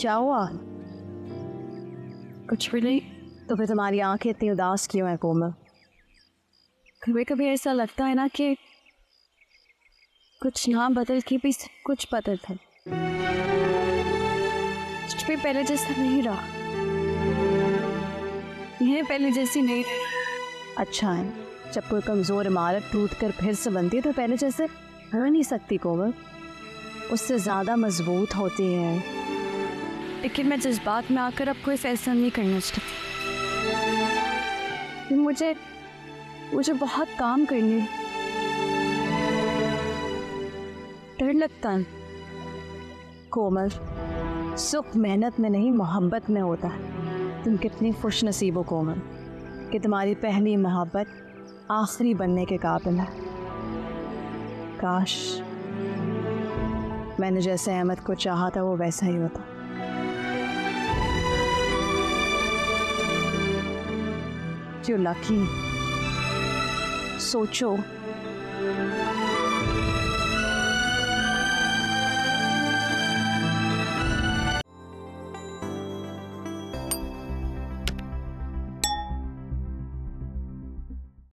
क्या हुआ? कुछ भी नहीं। तो फिर तुम्हारी आंखें इतनी उदास क्यों हैं कोमल? कभी कभी ऐसा लगता है ना कि कुछ ना बदल के भी कुछ बदल था, कुछ भी पहले जैसा नहीं रहा, यह पहले जैसी नहीं। अच्छा है जब कोई कमज़ोर इमारत टूट कर फिर से बनती है तो पहले जैसे रह नहीं सकती कोमल, उससे ज़्यादा मजबूत होती है। लेकिन मैं जज्बात में आकर अब कोई फैसला नहीं करना चाहती। मुझे मुझे बहुत काम करने डर लगता है कोमल। सुख मेहनत में नहीं मोहब्बत में होता है। तुम कितनी खुश नसीब हो कोमल कि तुम्हारी पहली मोहब्बत आखिरी बनने के काबिल है। काश मैंने जैसे अहमद को चाहा था वो वैसा ही होता। जो लकी सोचो।